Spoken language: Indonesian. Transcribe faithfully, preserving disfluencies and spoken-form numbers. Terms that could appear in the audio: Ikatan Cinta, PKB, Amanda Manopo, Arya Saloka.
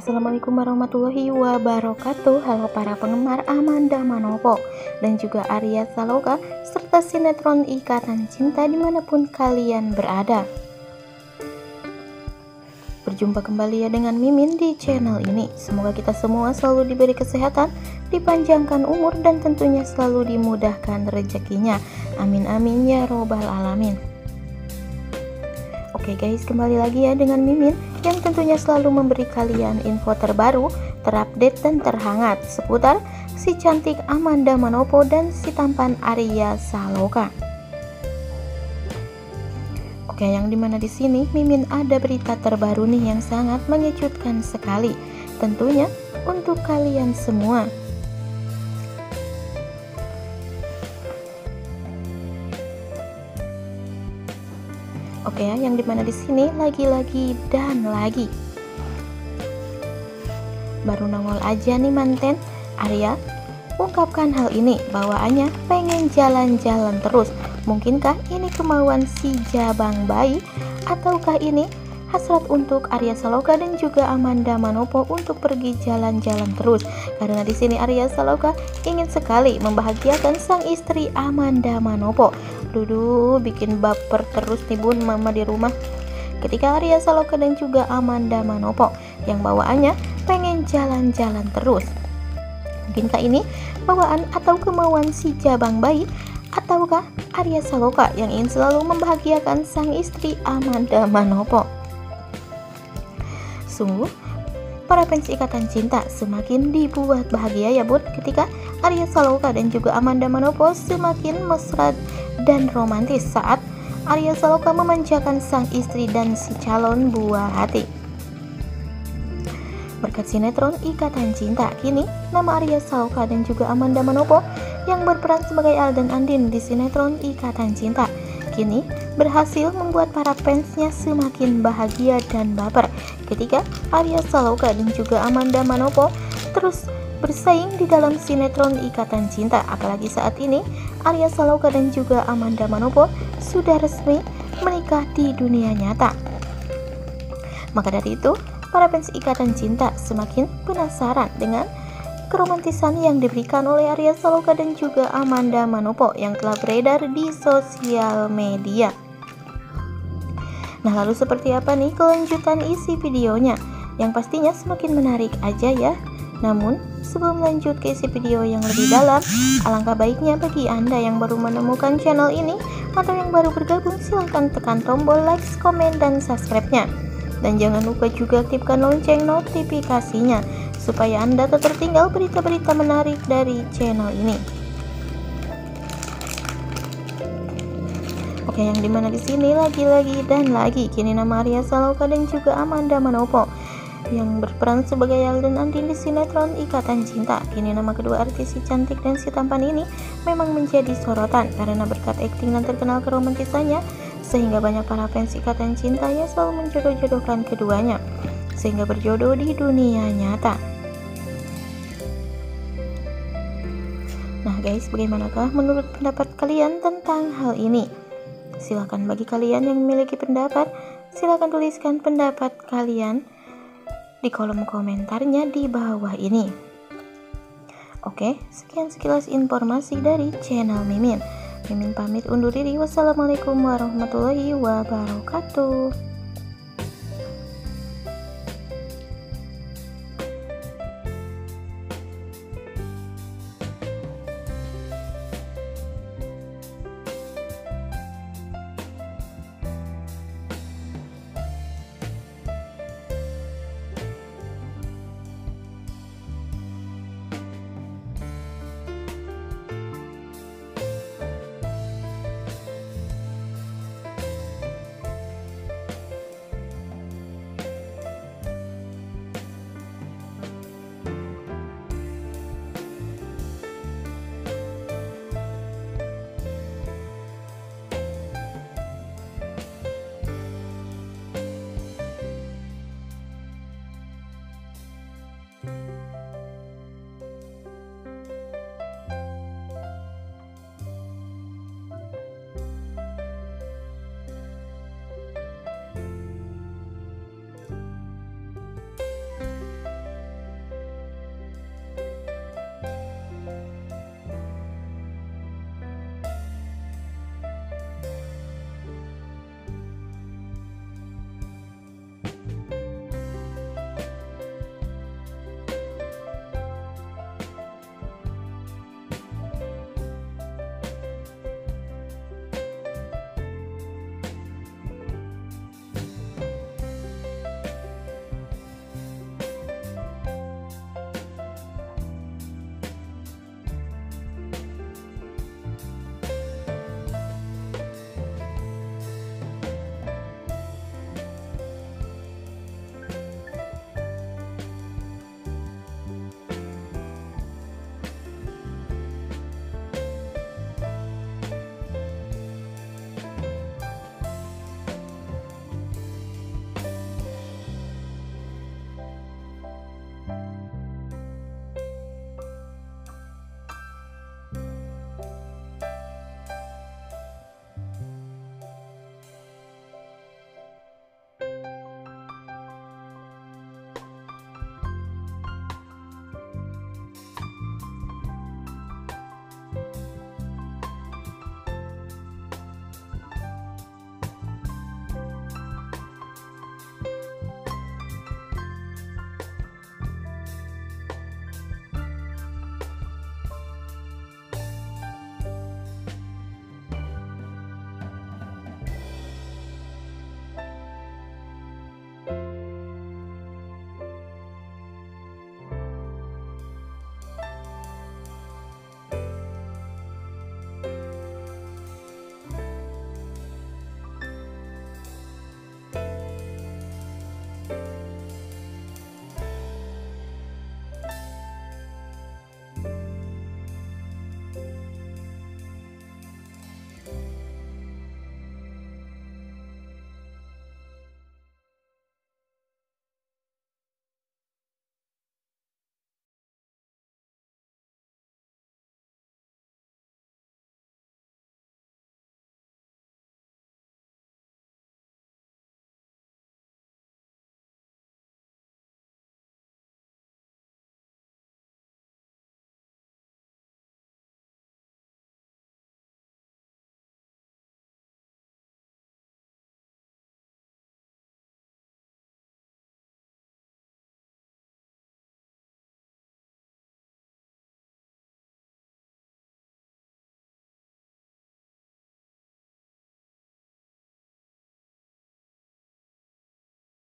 Assalamualaikum warahmatullahi wabarakatuh. Halo para penggemar Amanda Manopo dan juga Arya Saloka serta sinetron Ikatan Cinta dimanapun kalian berada. Berjumpa kembali ya dengan Mimin di channel ini. Semoga kita semua selalu diberi kesehatan, dipanjangkan umur, dan tentunya selalu dimudahkan rezekinya. Amin amin ya robbal alamin. Oke guys, kembali lagi ya dengan Mimin yang tentunya selalu memberi kalian info terbaru, terupdate, dan terhangat seputar si cantik Amanda Manopo dan si tampan Arya Saloka. Oke, yang dimana di sini Mimin ada berita terbaru nih yang sangat mengejutkan sekali tentunya untuk kalian semua. Oke ya, yang dimana di sini lagi-lagi dan lagi baru nongol aja nih manten Arya ungkapkan hal ini bawaannya pengen jalan-jalan terus. Mungkinkah ini kemauan si jabang bayi ataukah ini hasrat untuk Arya Saloka dan juga Amanda Manopo untuk pergi jalan-jalan terus? Karena di sini Arya Saloka ingin sekali membahagiakan sang istri Amanda Manopo. Duduh, bikin baper terus nih bun mama di rumah ketika Arya Saloka dan juga Amanda Manopo yang bawaannya pengen jalan-jalan terus. Mungkinkah ini bawaan atau kemauan si jabang bayi ataukah Arya Saloka yang ingin selalu membahagiakan sang istri Amanda Manopo? Sungguh para fans Ikatan Cinta semakin dibuat bahagia ya bun ketika Arya Saloka dan juga Amanda Manopo semakin mesra dan romantis saat Arya Saloka memanjakan sang istri dan si calon buah hati. Berkat sinetron Ikatan Cinta, kini nama Arya Saloka dan juga Amanda Manopo yang berperan sebagai Al dan Andin di sinetron Ikatan Cinta kini berhasil membuat para fansnya semakin bahagia dan baper ketika Arya Saloka dan juga Amanda Manopo terus bersaing di dalam sinetron Ikatan Cinta. Apalagi saat ini Arya Saloka dan juga Amanda Manopo sudah resmi menikah di dunia nyata. Maka dari itu para fans Ikatan Cinta semakin penasaran dengan keromantisan yang diberikan oleh Arya Saloka dan juga Amanda Manopo yang telah beredar di sosial media. Nah, lalu seperti apa nih kelanjutan isi videonya? Yang pastinya semakin menarik aja ya. Namun, sebelum lanjut ke isi video yang lebih dalam, alangkah baiknya bagi Anda yang baru menemukan channel ini atau yang baru bergabung, silahkan tekan tombol like, komen, dan subscribe-nya. Dan jangan lupa juga aktifkan lonceng notifikasinya supaya Anda tak tertinggal berita-berita menarik dari channel ini. Oke, yang dimana di sini lagi-lagi dan lagi kini nama Arya Saloka dan juga Amanda Manopo yang berperan sebagai Al dan Andin di sinetron Ikatan Cinta. Kini nama kedua artis si cantik dan si tampan ini memang menjadi sorotan karena berkat akting dan terkenal keromantisannya sehingga banyak para fans Ikatan Cinta yang selalu menjodoh-jodohkan keduanya sehingga berjodoh di dunia nyata. Nah guys, bagaimanakah menurut pendapat kalian tentang hal ini? Silahkan bagi kalian yang memiliki pendapat, silahkan tuliskan pendapat kalian di kolom komentarnya di bawah ini. Oke, sekian sekilas informasi dari channel Mimin. Mimin pamit undur diri. Wassalamualaikum warahmatullahi wabarakatuh.